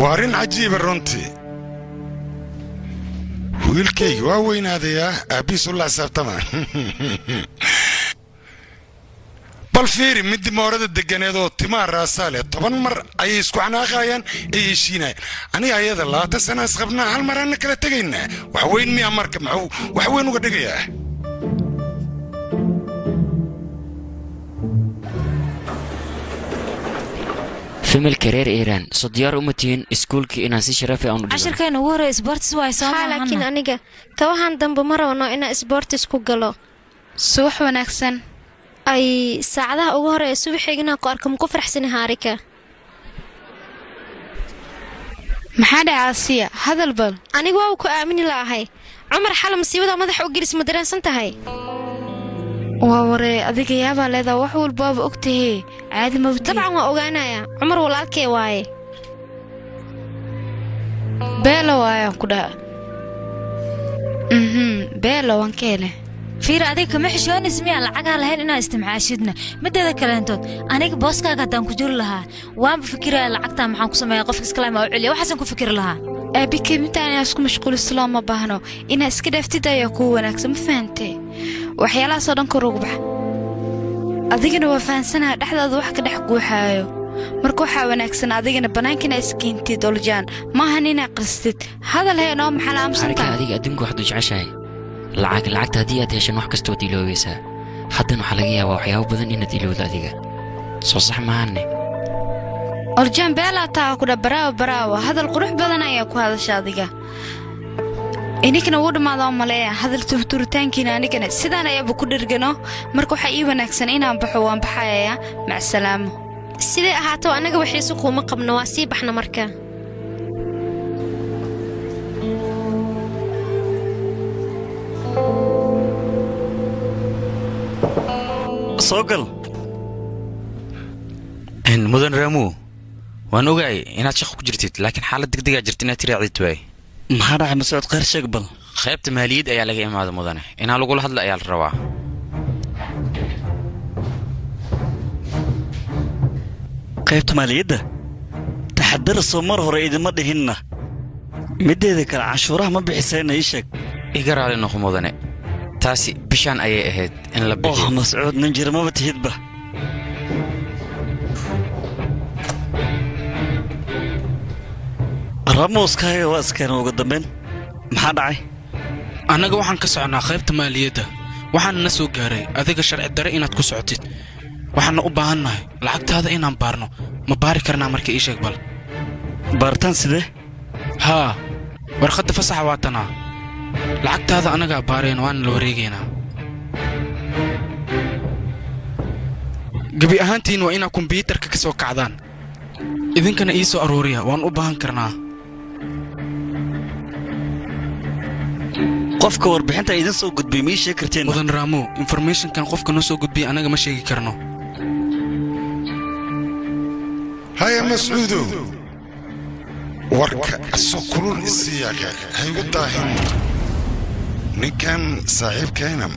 وارين عجيب الرنتي ويلكي واوين هذا ابي سولا سبتما بالفير مد مورد الدجنيدو تمار راساله طبعا مر اي اسكو عنا غايان اي شينا اني ايد الله تسنا اسخبنا هالمره انك لا تجينا وحوين مي امرك معو وحوين ودغيا فيمل كرير إيران صديار أمتين إسكولك إناسي شرفة أنو ديبا عشر كان وورا إسبورتس وعيساما حالا كين أنيقا كوهان دنب مرة ونو إنا إسبورتس كوغالو سوح وناكسن أي ساعدها وورا إسوبح إيقنا قاركم كفر حسن هاريكا محادة عاسية هذا البل أنيقا وكو آمين الله هاي عمر حالا مصيبة مدح وقيرس مدران سنتا هاي ووري أذيك يابا لذا وحو الباب أكتهي عادي مبدي طبعا وأغانا يا عمر والالكي واي بيلا واي كده بيلا وانكيله فير أذيك محشون اسمي العقال هين إنا استمعاشدنا مدى ذا كلانتود أنيك بوسكا قدام كجور لها وان بفكرة العقتها معاك سمايا قفكس كلامة وعليا وحسن كفكر لها أبيكي متاني أسكو مشغول السلامة باهنو إنا اسكده افتداء يكون أكسم فانتي وحيالا صدن كروبح أذيكنا وفان سنة دحدا ذو حكا دحقو حايو مركو حاوان أكسن أذيكنا بنانكنا اسكينتي دولجان ما هنينا قرستيت هذا الهي نوم حالا أمسنطا حركة أذيك أدمكو حدو جعشاي العاقت هديات يشان وحكستو ديلو ويسا حدنو حلقيا وحياو بذن إنا ديلو ذا أذيك صوصح مهاني أرجان بلا تاكل براو براو هذا القروح بدنا ياكو هذا الشاذقة إنك نود ما ضام ملايا هذا التهتر تانكينا نكنا سدنا يا بكل رجناه مركو حقيبة نكسنينا بحوان بحياة مع السلامة سيدا هاتو أنا جو حيسوق ومقب نواسي بحنا مركا صقل إن مدن رمو وأنا وقعي إنها تشخو جرتيت لكن حالة دقدقة جرتينا تري عديت واي ما راح مسعود قير شقبل خيبت ماليد أيا لقي إما هذا مدنه إنها لقول هاد لأيا الرواع خيبت ماليد تحضر الصمر هو رئيد مدي هنا مدي ذكر عاشورة ما بحسين إيشك إيقر علي نخو مدنه تاسي بشان أيا إهد إن لبهي أوه مسعود ننجر ما بتهد به رموسكاي واسكن وقدمين محاد عاي أنا جو وحن كسرنا خيبت ماليته وحن نسوا جاري أذيك الشرع الدري إنك كسرتيت وحن أباهنا العقد هذا إنا مبارنه مباركرنا مركي إيش يقبل بارتان سده ها ورخد فسح واتنا العقد هذا أنا جا بارين وان لوريجينا جبي أهانتين وإنا كمبيوتر كسر كعدان إذن كان إيسو أروريا وان أباهن كرنا قفك وربحنتا إذن سو قد بي مي شكرتين مدن رامو information كان قفك نسو قد بي أنا ما شيكي كرنو هيا مسعودو ورك السكرون السياكة هاي قداهم نكان صاحب كينام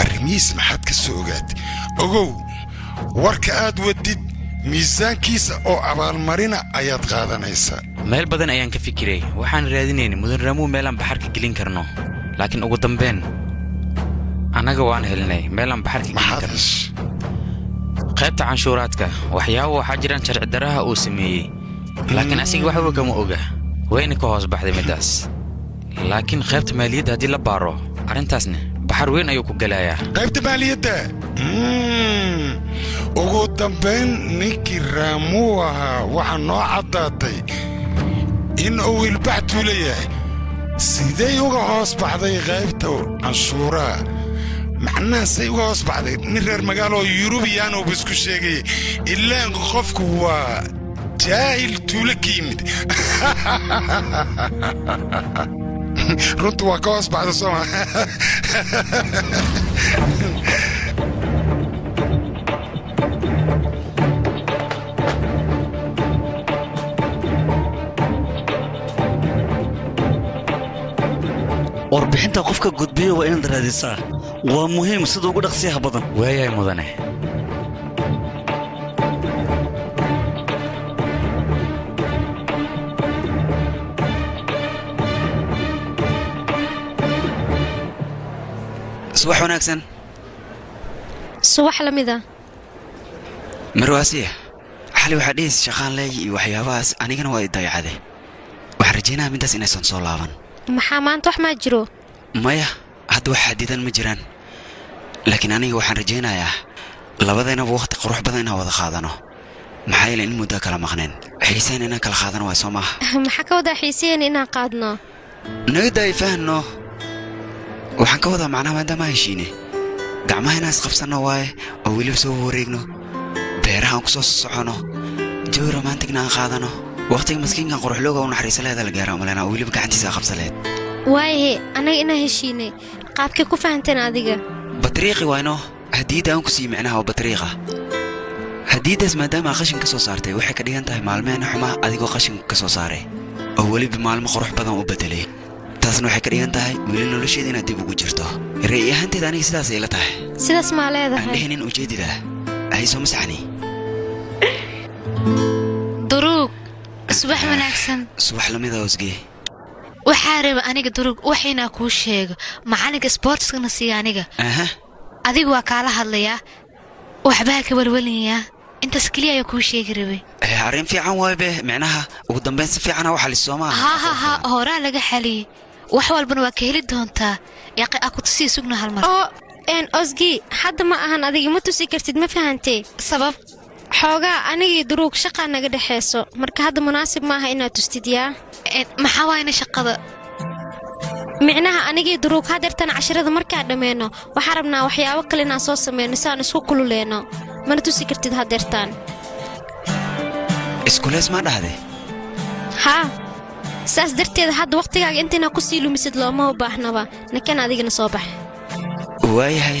الرميس محد كالسوقات أقو ورك آد وديد ميزان كيسا أو عبال مارينا آيات غادان إيسا meel badan ayaan ka fikiray waxaan raadinaynay mudan ramu meel aan baxarka gelin karno laakiin ugu dambeyn anaga waan helnay meel aan baxarka gelin karno qaybta canshuuraadka waxyaabo waxa jiraan sharci daraha uu sameeyay laakiin asiga waxba kama oga wayna ka hoos baxday midaas laakiin qaybta maaliyadda hadii la baaro arintaasna baxar weyn ayuu ku galayaa qaybta maaliyadda ugu dambeyn ninkii ramu waxa noo caddaatay إن أول بعت وليه سيدي يوغا هوس بعضي غايبتو عنشورة معناه سيغوص بعد نرر مقالو يوروبيانو بسكو شيغي إلا نخوفك هو جاهل تولكيمد رنت وقوص بعد الصوم warbixinta qofka gudbiyo waa inaad raadisaa waa muhiim sida ugu dhaqsiyaha badan waayay mudane subax wanaagsan subax lamida marwaasiya xali waxa dhiis shaqaan leeyahay waxyaabaas anigana waa dayacade waxaan rajeynayaa midaas inaysan soo laaban محامان توح ما جرو مايا هادو حديدا مجران لكن أنا يوحن رجينا يا لبضينا بوقت قروح بضينا وضخاضنو محايل إن مدة كلام غنين حسين إنا كالخاضن واسومه محكو دا حسين إنا قادنا نقدا يفهنو وحنكو دا معنا ما دا ما يشيني دعمها ناس خفصنا واي أو يلبسوا وريقنو بيرها وكسوس صحنو جو رومانتكنا خاضنو وقتك مسكين كان قروح لوغا ونحريس لها الجارة مالنا ويلي بقى عندي ساخب سلات واي انا انا هشيني قابك كو فهمتن هذيك بطريقي وينو هديده انكسي معناها وبطريقه هديده مادام قشن كسو صارتي وحي كديغنتاي مالمين حما اديكو قشن كسو صاري اولي بمالم قروح بدن وبدلي تاسن وحي كديغنتاي ويلي نولشيدينا ديب ugu jirto reey ahaanteed aniga sidaas ay la tahay sidaas ma leedahay aan dhihinin ujeedida ay soo masxani duruq صباح وناكسن صباح لماذا وزقي وحارب أنيق دروق وحينا كوشيق معانيق سبورتس نسيانيق أها أذيق وكالها اللي وحباك والولي انت سكليا يا كوشيق ربي هارين في عوابه معناها وقدم بين سفي عنا وحل السوماء ها ها ها هورا لقى حالي وحوال بنواكيهل الدهنتا ياقي أكو تسي سقنا هالمرة إن أزقي حد ما أهان أذيق متو سيكرتد ما فهمتي سبب حوجا أنا دروك شقة أنا قد حاسو مرك هذا مناسب معها إنه تستديا محاوي أنا شقة معناها أنا دروك هذا رتنا 10 مرك هذا منه وحربنا وحيا وكلنا صوص منه سان سو كله لنا ما نتسكرت هذا رتان إسكول اسمه هذا ها ساس درت هذا وقتك أنت ناقصيلو مسد لا ما هو بحنا با نكن هذا نصبح واي هاي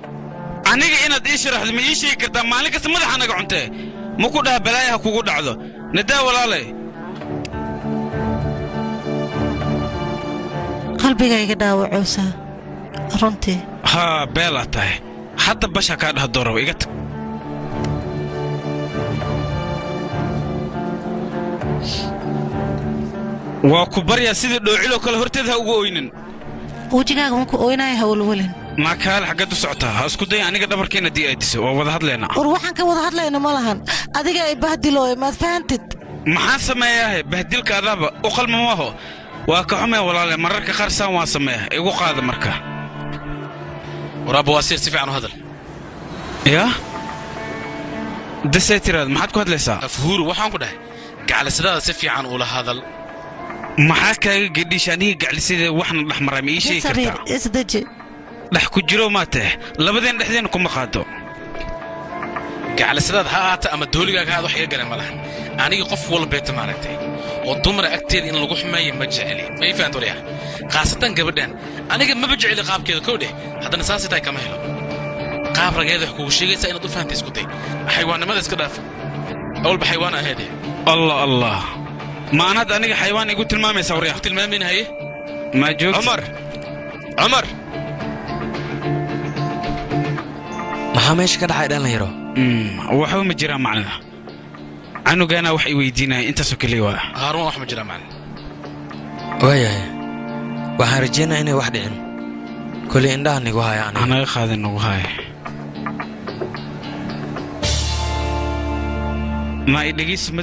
أنا هنا تشرح لي شيء كذا مالك سمعها أنا قعدت مكودها بلايها كود عذا نداول عليه قلبي جاي كذا وعوسة رنتي ها بلاته حتى بشك هذا الدور ويجت وكبر يا سيد دوعلو كل هرتها وقوينن وجينا ممكن وينها يهولولن ما كان حقته سعتها اسكودي انيقا دبركينا دي ايديس وا ودا هادلينا ور waxaan ka wada hadlayna malahan adiga ay bahdilooy ma faantid maxaa sameeyaa bahdilka adaba u qalma maaho waa ka xumay walaal mararka qaar saan waa sameeyaa igu qaada marka waraba wasiir si fiican u hadal ya daseetirad maxaad ku hadlaysaa afhuur waxaan ku dhahay gaclisada si fiican u la hadal maxaa kaaga gedhishaniga gaclisada waxna dhaxmaray ma ii sheegi kartaa isdaji دح كجرو ماته لبدين دحدين كم قادو قال سداد هاته اما دوليغا كااد وخي غلان ملحن اني قف ول بيت ماركتي oo dumar agteed in lagu xumeeyo ma jeceli ma ifaan doriya qaasatan gabadhan aniga ma bajeceli qaabkeeda kow dheh hadana saasi tahay kama helo qaab rageeda ku sheegaysa inaad u fahanto isku day xayawaanimada iska dhaaf awlba xayawaan aheede allah allah maanad aniga xayawaan igu tilmaamaysa wariya tilmaaminahay ma joog Umar محامش كده حيدان ليرو وحو مجرى معنا عنو قانا وحي ويدينا انت سوكلي وا هارون وحو مجرى معنا ويا وحارجينا انا وحدين كل إنده نجوها يعني. أنا خاذ نجوها. ما يدقيس